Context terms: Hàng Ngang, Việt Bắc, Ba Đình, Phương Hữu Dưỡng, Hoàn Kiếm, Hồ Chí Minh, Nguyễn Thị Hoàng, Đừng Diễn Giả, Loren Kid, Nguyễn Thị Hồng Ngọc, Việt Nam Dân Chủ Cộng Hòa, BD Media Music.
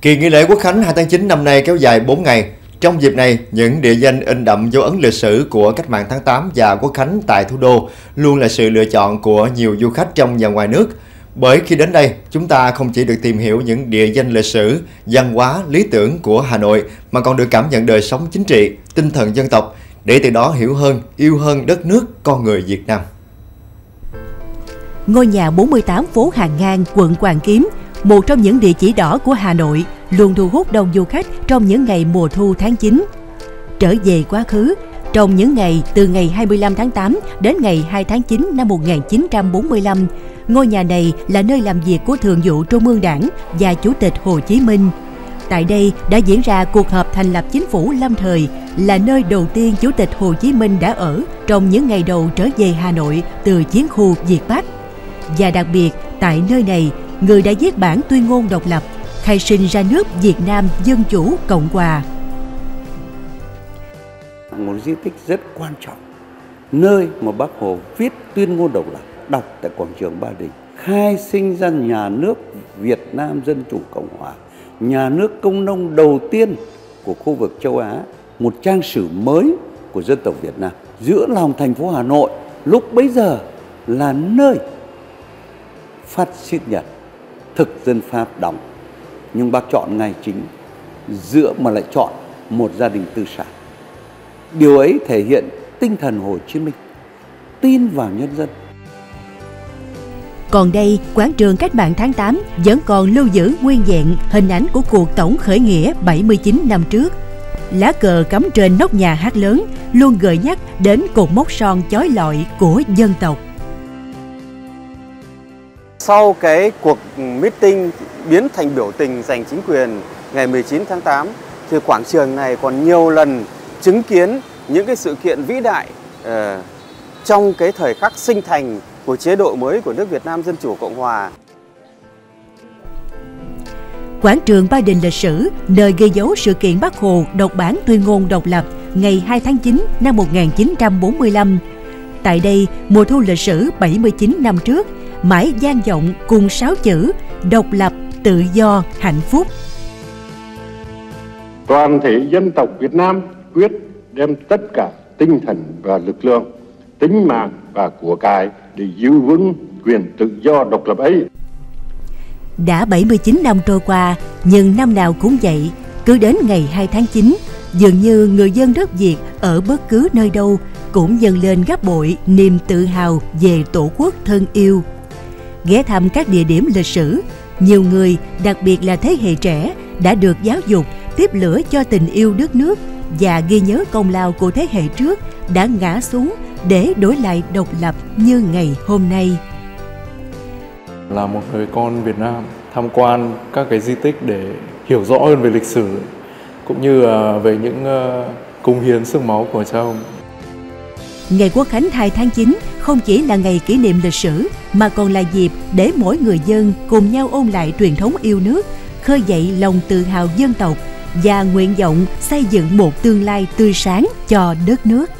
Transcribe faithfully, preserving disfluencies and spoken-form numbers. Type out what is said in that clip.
Kỳ nghỉ lễ Quốc khánh hai tháng chín năm nay kéo dài bốn ngày. Trong dịp này, những địa danh in đậm dấu ấn lịch sử của Cách mạng tháng tám và Quốc khánh tại thủ đô luôn là sự lựa chọn của nhiều du khách trong và ngoài nước. Bởi khi đến đây, chúng ta không chỉ được tìm hiểu những địa danh lịch sử, văn hóa, lý tưởng của Hà Nội mà còn được cảm nhận đời sống chính trị, tinh thần dân tộc, để từ đó hiểu hơn, yêu hơn đất nước, con người Việt Nam. Ngôi nhà bốn mươi tám phố Hàng Ngang, quận Hoàn Kiếm, một trong những địa chỉ đỏ của Hà Nội, luôn thu hút đông du khách trong những ngày mùa thu tháng chín. Trở về quá khứ, trong những ngày từ ngày hai mươi lăm tháng tám đến ngày hai tháng chín năm một nghìn chín trăm bốn mươi lăm, ngôi nhà này là nơi làm việc của Thường vụ Trung ương Đảng và Chủ tịch Hồ Chí Minh. Tại đây đã diễn ra cuộc họp thành lập chính phủ lâm thời, là nơi đầu tiên Chủ tịch Hồ Chí Minh đã ở trong những ngày đầu trở về Hà Nội từ chiến khu Việt Bắc. Và đặc biệt, tại nơi này, người đã viết bản tuyên ngôn độc lập, khai sinh ra nước Việt Nam Dân Chủ Cộng Hòa. Một di tích rất quan trọng, nơi mà Bác Hồ viết tuyên ngôn độc lập, đọc tại quảng trường Ba Đình, khai sinh ra nhà nước Việt Nam Dân Chủ Cộng Hòa, nhà nước công nông đầu tiên của khu vực châu Á, một trang sử mới của dân tộc Việt Nam. Giữa lòng thành phố Hà Nội, lúc bấy giờ là nơi phát xít Nhật, thực dân Pháp đóng, nhưng Bác chọn ngay chính giữa mà lại chọn một gia đình tư sản. Điều ấy thể hiện tinh thần Hồ Chí Minh, tin vào nhân dân. Còn đây, quảng trường Cách mạng tháng tám vẫn còn lưu giữ nguyên vẹn hình ảnh của cuộc tổng khởi nghĩa bảy mươi chín năm trước. Lá cờ cắm trên nóc nhà hát lớn luôn gợi nhắc đến cột mốc son chói lọi của dân tộc. Sau cái cuộc meeting biến thành biểu tình giành chính quyền ngày mười chín tháng tám, thì quảng trường này còn nhiều lần chứng kiến những cái sự kiện vĩ đại uh, trong cái thời khắc sinh thành của chế độ mới của nước Việt Nam Dân Chủ Cộng Hòa. Quảng trường Ba Đình lịch sử, nơi ghi dấu sự kiện Bác Hồ đọc bản tuyên ngôn độc lập ngày hai tháng chín năm một nghìn chín trăm bốn mươi lăm. Tại đây, mùa thu lịch sử bảy mươi chín năm trước mãi vang vọng cùng sáu chữ độc lập, tự do, hạnh phúc. Toàn thể dân tộc Việt Nam quyết đem tất cả tinh thần và lực lượng, tính mạng và của cải để giữ vững quyền tự do độc lập ấy. Đã bảy mươi chín năm trôi qua, nhưng năm nào cũng vậy, cứ đến ngày hai tháng chín, dường như người dân đất Việt ở bất cứ nơi đâu cũng dâng lên gấp bội niềm tự hào về Tổ quốc thân yêu. Ghé thăm các địa điểm lịch sử, nhiều người, đặc biệt là thế hệ trẻ, đã được giáo dục tiếp lửa cho tình yêu đất nước và ghi nhớ công lao của thế hệ trước đã ngã xuống để đổi lại độc lập như ngày hôm nay. Là một người con Việt Nam, tham quan các cái di tích để hiểu rõ hơn về lịch sử, cũng như về những cống hiến xương máu của cha ông. Ngày Quốc khánh hai tháng chín không chỉ là ngày kỷ niệm lịch sử mà còn là dịp để mỗi người dân cùng nhau ôn lại truyền thống yêu nước, khơi dậy lòng tự hào dân tộc và nguyện vọng xây dựng một tương lai tươi sáng cho đất nước.